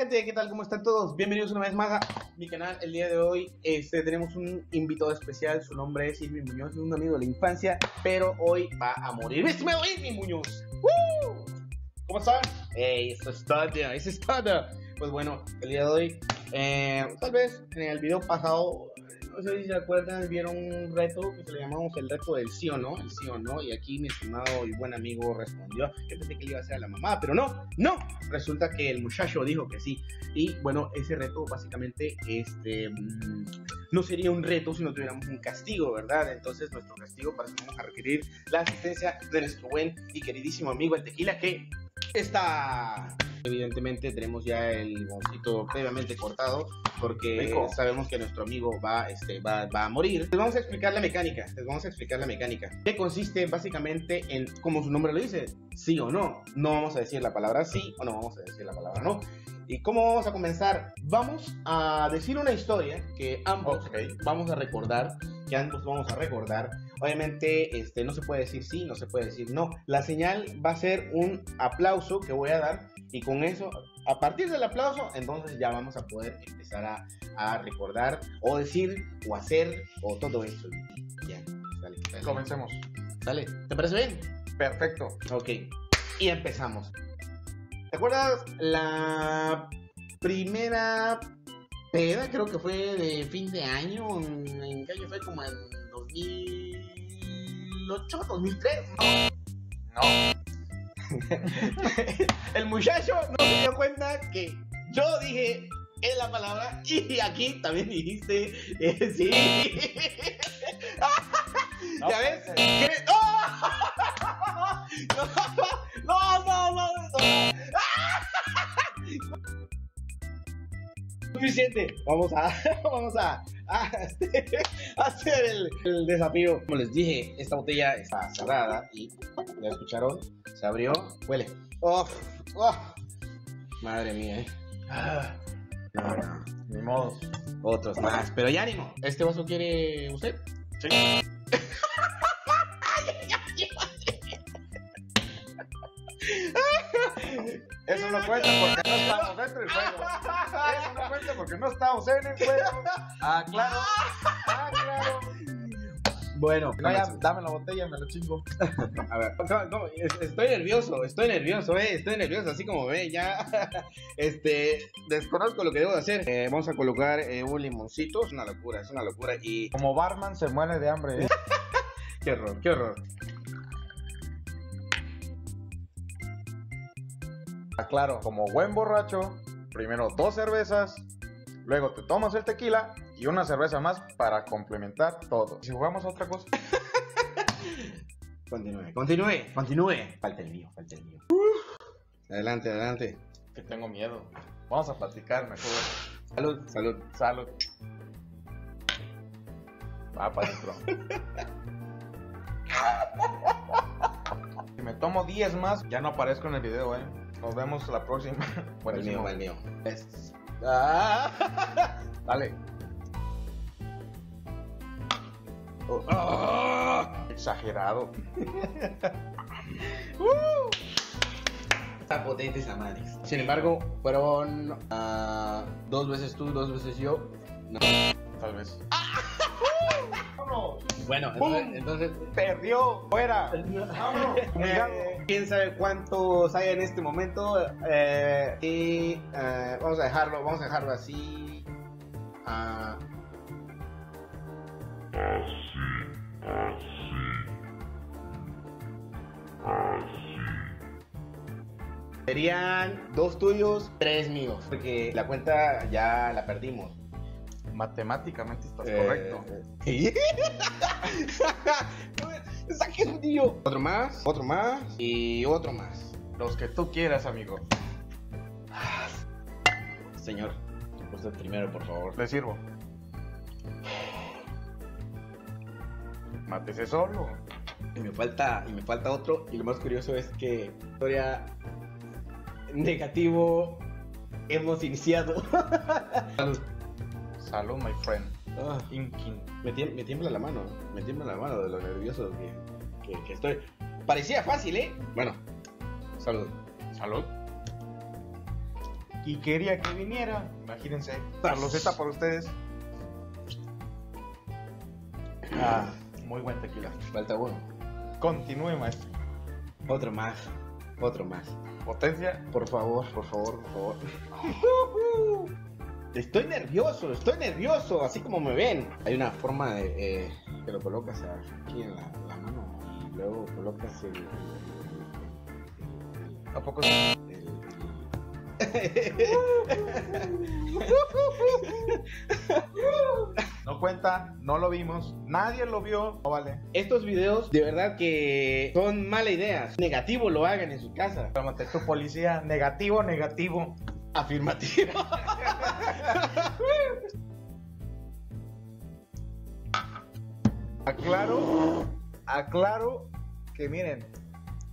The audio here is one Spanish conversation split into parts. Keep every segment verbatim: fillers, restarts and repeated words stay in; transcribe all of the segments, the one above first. gente, ¿qué tal? ¿Cómo están todos? Bienvenidos una vez más a mi canal. El día de hoy este, tenemos un invitado especial. Su nombre es Irving Muñoz, es un amigo de la infancia, pero hoy va a morir. ¡Mi estimado Irving Muñoz! ¡Woo! ¿Cómo están? ¡Ey! Eso es todo, eso es todo. Pues bueno, el día de hoy, eh, tal vez en el video pasado, no sé si se acuerdan, vieron un reto que se le llamamos el reto del sí o no, el sí o no, y aquí mi estimado y buen amigo respondió. Yo pensé que le iba a hacer a la mamá, pero no, no, resulta que el muchacho dijo que sí, y bueno, ese reto básicamente, este, no sería un reto si no tuviéramos un castigo, ¿verdad? Entonces nuestro castigo para eso vamos a requerir la asistencia de nuestro buen y queridísimo amigo el Tequila, que está... Evidentemente tenemos ya el limoncito previamente cortado porque rico. Sabemos que nuestro amigo va, este, va, va a morir. Les vamos a explicar la mecánica, les vamos a explicar la mecánica, que consiste básicamente en, como su nombre lo dice, sí o no. No vamos a decir la palabra sí o no vamos a decir la palabra no. ¿Y cómo vamos a comenzar? Vamos a decir una historia que ambos okay. vamos a recordar, que ambos vamos a recordar. Obviamente este, no se puede decir sí, no se puede decir no. La señal va a ser un aplauso que voy a dar. Y con eso, a partir del aplauso, entonces ya vamos a poder empezar a, a recordar, o decir, o hacer, o todo eso. Ya, dale, dale. Comencemos. Dale, ¿te parece bien? Perfecto. Ok, y empezamos. ¿Te acuerdas la primera peda? Creo que fue de fin de año, en, en que año fue como en dos mil ocho, dos mil tres. No. No. El muchacho no se dio cuenta que yo dije es la palabra y aquí también dijiste eh, sí. No, ¿ya ves? ¿Qué? ¡Oh! No, no, no, no. Suficiente. Vamos a, vamos a, a hacer el, el desafío. Como les dije, esta botella está cerrada y ya escucharon. Se abrió, huele. Oh, oh. Madre mía, eh. No, no, ni modo. Otros más, pero ya ánimo. ¿Este vaso quiere usted? Sí. Eso no cuenta porque no estamos dentro del juego. Eso no cuenta porque no estamos en el juego. Ah, claro. Ah, claro. Bueno, no, ya, dame la botella, me lo chingo. A ver, no, no, estoy nervioso, estoy nervioso, eh, estoy nervioso, así como ve, ya, este, desconozco lo que debo de hacer. Eh, vamos a colocar eh, un limoncito, es una locura, es una locura, y... Como barman se muere de hambre, eh. Qué horror, qué horror. Aclaro, como buen borracho, primero dos cervezas, luego te tomas el tequila... Y una cerveza más para complementar todo. Si jugamos a otra cosa. Continúe, continúe, continúe. Falta el mío, falta el mío. Uh, adelante, adelante. Que tengo miedo. Vamos a platicar mejor. Salud, salud, salud. Va para adentro. Si me tomo diez más, ya no aparezco en el video, eh. Nos vemos la próxima. Bueno, el mío, el mío. Es... Ah. Dale. Oh. Oh. Exagerado. uh. Está potente esa madre. Sin embargo, fueron uh, dos veces tú, dos veces yo. No. Tal vez. Bueno, entonces, entonces perdió. Fuera. eh, Quién sabe cuántos hay en este momento. Eh, y eh, vamos a dejarlo, vamos a dejarlo así. Ah. Uh, Así, así, así. Serían dos tuyos, tres míos, porque la cuenta ya la perdimos. Matemáticamente estás eh, correcto. Eh. Saqué un tío. Otro más, otro más y otro más. Los que tú quieras, amigo. Señor, usted primero, por favor. Le sirvo. Mátese solo. Y me falta, y me falta otro. Y lo más curioso es que historia negativo hemos iniciado. Salud. Salud, my friend. Oh. In, in. Me, tie me tiembla la mano. Me tiembla la mano de lo nervioso que, que, que estoy. Parecía fácil, ¿eh? Bueno. Salud. Salud. y quería que viniera. Imagínense, Carloseta para ustedes. Ah, muy buen tequila. Falta uno. Continúe, maestro. Otro más, otro más. Potencia. Por favor, por favor, por favor. Estoy nervioso, estoy nervioso, así como me ven. Hay una forma de eh, que lo colocas aquí en la, la mano y luego colocas el... ¿A poco se... No cuenta, no lo vimos, nadie lo vio, no vale. Estos videos de verdad que son mala idea. Negativo lo hagan en su casa. Tómate tu policía, negativo, negativo. Afirmativo. Aclaro, aclaro que miren,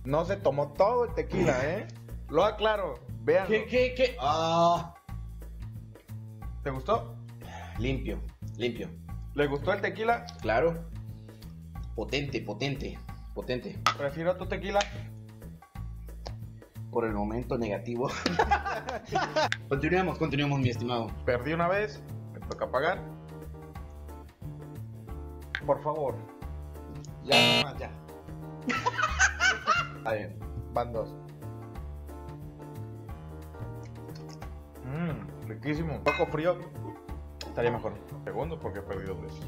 no se tomó todo el tequila, ¿eh? Lo aclaro, vean. ¿Qué, qué, qué? Ah. ¿Te gustó? Limpio, limpio. ¿Le gustó el tequila? Claro. Potente, potente, potente. ¿Prefiero tu tequila? Por el momento negativo. Continuemos, continuemos, mi estimado. Perdí una vez, me toca pagar. Por favor. Ya, nomás, ya. Está bien, van dos. Mmm, riquísimo. Un poco frío. Estaría mejor. Segundo, porque he perdido dos veces.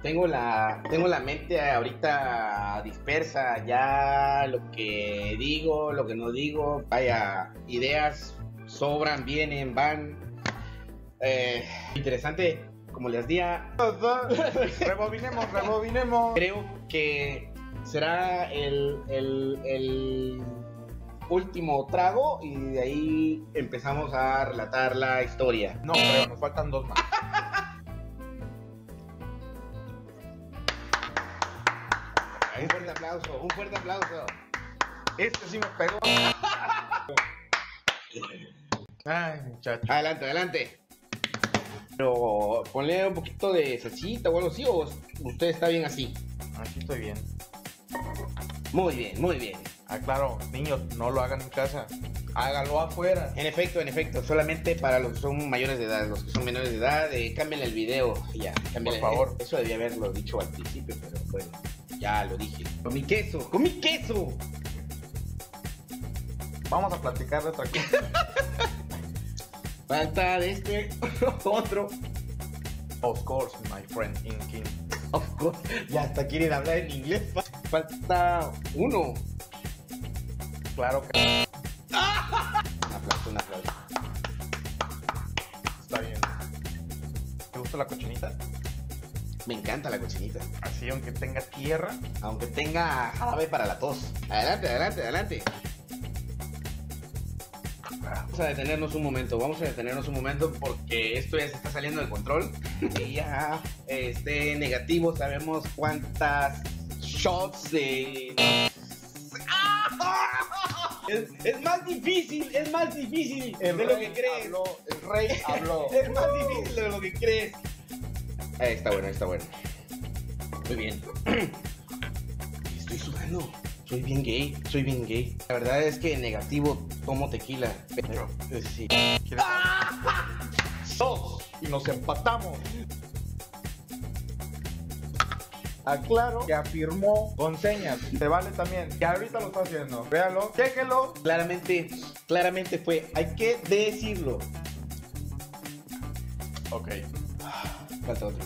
Tengo la, tengo la mente ahorita dispersa, ya lo que digo, lo que no digo, vaya, ideas sobran, vienen, van. Eh, interesante, como les decía. Rebobinemos, rebobinemos. Creo que será el, el, el último trago y de ahí empezamos a relatar la historia. No, pero nos faltan dos más. Un fuerte aplauso, un fuerte aplauso. Este sí me pegó. Ay, muchacho. Adelante, adelante. Pero ponle un poquito de salsita o algo así, o usted está bien así. Aquí estoy bien. Muy bien, muy bien. Ah, claro, niños, no lo hagan en casa. Hágalo afuera. En efecto, en efecto. Solamente para los que son mayores de edad. Los que son menores de edad, eh, cámbienle el video. Ya, cámbienle. Por favor. Eso debía haberlo dicho al principio, pero bueno. Ya lo dije. Con mi queso, con mi queso. Vamos a platicar de otra cosa. Falta de este otro. Of course, my friend in king. Of course. Ya hasta quieren hablar en inglés. Falta uno. Claro que. Un aplauso, un aplauso. Está bien. ¿Te gusta la cochinita? Me encanta la cochinita. Así, aunque tenga tierra. Aunque tenga jarabe para la tos. Adelante, adelante, adelante. Vamos a detenernos un momento. Vamos a detenernos un momento porque esto ya se está saliendo de control. Y ya este negativo. Sabemos cuántas shots de... Es, es más difícil, es más difícil el de lo que crees. Habló, el rey habló. Es más difícil de lo que crees. Eh, está bueno, está bueno. Muy bien. Estoy sudando. Soy bien gay, soy bien gay. La verdad es que en negativo tomo tequila. Pero, eh, sí. ¡Ah! Dos. Y nos empatamos. Aclaro que afirmó con señas. Te vale también. Que ahorita lo está haciendo. Véalo, chéquelo. Claramente, claramente fue. Hay que decirlo. Ok. Falta otro.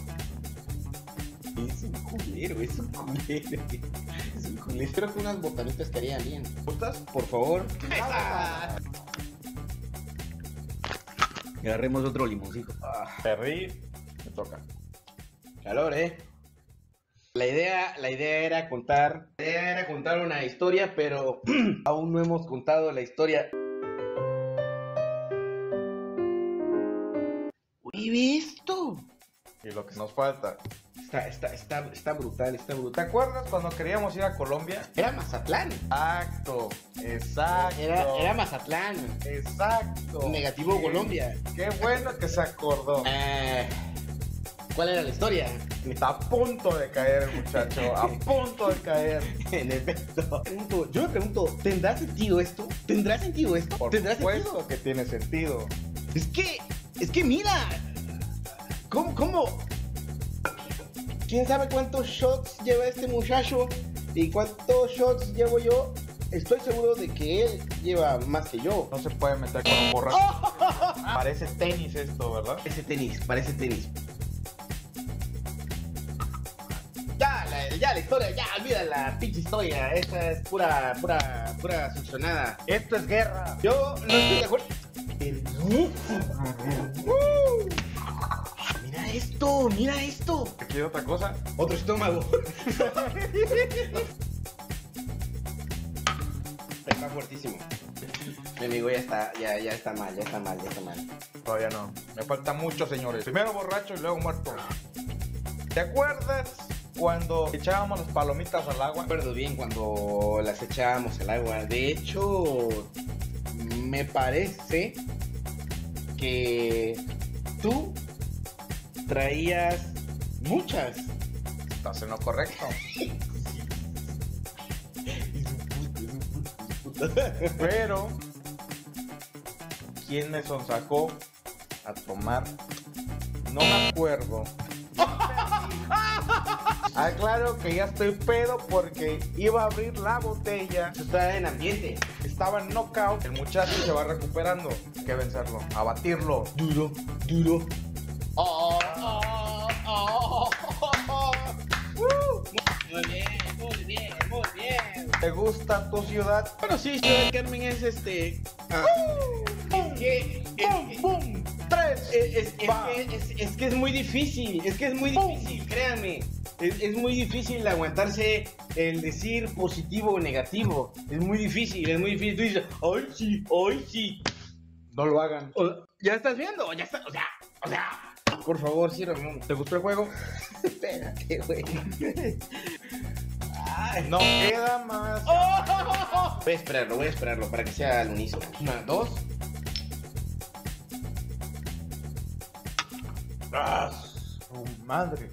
Es un culero, es un culero. Es un culero. Creo que unas botanitas estarían bien. ¿Gustas? Por favor. ¡Ah! Agarremos otro limoncito. Ah, perdí. Me toca. Calor, eh. La idea, la idea era contar. La idea era contar una historia, pero aún no hemos contado la historia. ¿Y visto? Y lo que nos falta. Está, está, está, está brutal, está brutal. ¿Te acuerdas cuando queríamos ir a Colombia? Era Mazatlán. Exacto, exacto. Era, era Mazatlán. Exacto. Negativo sí. Colombia. Qué bueno que se acordó. Eh, ¿Cuál era la historia? Está a punto de caer el muchacho, a punto de caer. En efecto. Yo me pregunto, ¿tendrá sentido esto? ¿Tendrá sentido esto? Por ¿Tendrá supuesto sentido? Que tiene sentido. Es que, es que mira, ¿cómo, cómo? ¿Quién sabe cuántos shots lleva este muchacho y cuántos shots llevo yo? Estoy seguro de que él lleva más que yo. No se puede meter con un borracho. ¡Oh! Parece tenis esto, ¿verdad? Parece tenis, parece tenis. Ya, la, ya la historia, ya, olvida la pinche historia. Esa es pura, pura, pura succionada. Esto es guerra. Yo no estoy de acuerdo. uh, Mira esto, mira esto. Aquí hay otra cosa. Otro estómago. Está fuertísimo. Mi amigo ya está, ya, ya está mal, ya está mal, ya está mal. Todavía no. Me falta mucho, señores. Primero borracho y luego muerto. ¿Te acuerdas cuando echábamos las palomitas al agua? Recuerdo bien cuando las echábamos al agua. De hecho, me parece que tú traías muchas. Estás en lo correcto. Pero ¿quién me sonsacó a tomar? No me acuerdo. Aclaro que ya estoy pedo porque iba a abrir la botella. Estaba en ambiente. Estaba en knockout. El muchacho se va recuperando. Hay que vencerlo, abatirlo. Duro, duro. Oh, oh, oh, oh, oh. Uh. Muy bien, muy bien, muy bien. ¿Te gusta tu ciudad? Bueno, sí, Ciudad Carmen es este... Ah. Uh, es que... Es boom, que boom, tres, es, es, es, que, es, es que es muy difícil, es que es muy difícil, boom. Créanme. Es, es muy difícil aguantarse el decir positivo o negativo. Es muy difícil, es muy difícil. Tú dices, ¡ay, sí, ay, sí! No lo hagan. O, ¿ya estás viendo? Ya está, o sea, o sea... Por favor, sírvame. ¿Te gustó el juego? Espérate, güey. Ay, no queda más. ¡Oh! Voy a esperarlo, voy a esperarlo para que sea al unísono. Una, dos. ¡Ah, su madre!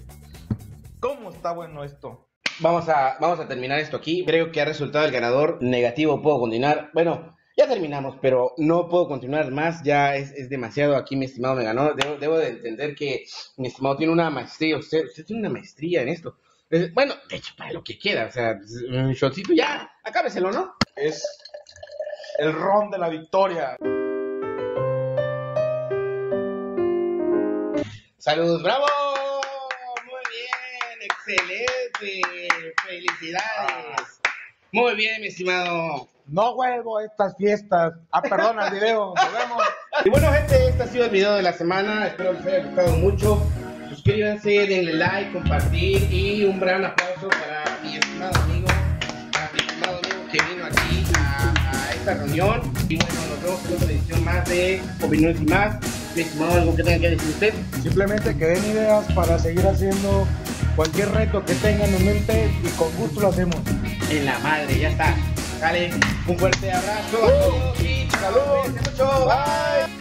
¿Cómo está bueno esto? Vamos a, vamos a terminar esto aquí. Creo que ha resultado el ganador. Negativo, puedo continuar. Bueno, ya terminamos, pero no puedo continuar más. Ya es, es demasiado aquí, mi estimado me ganó. Debo, debo de entender que mi estimado tiene una maestría. Usted, usted tiene una maestría en esto. Bueno, de hecho, para lo que queda, o sea, un shotcito ya, acábeselo, ¿no? Es el ron de la victoria. ¡Saludos, bravo! Muy bien, excelente, felicidades. Muy bien, mi estimado. No vuelvo a estas fiestas. Ah, perdona el video. Nos vemos. Y bueno, gente, este ha sido el video de la semana. Espero que les haya gustado mucho. Suscríbanse, denle like, compartir y un gran aplauso para mi estimado amigo, a mi estimado amigo que vino aquí a, a esta reunión. Y bueno, nos vemos en otra edición más de Opiniones y Más. Mi estimado, ¿algo que tenga que decir usted? Simplemente que den ideas para seguir haciendo cualquier reto que tengan en mente y con gusto lo hacemos. En la madre, ya está. Dale, un fuerte abrazo a todos y saludos. Bye.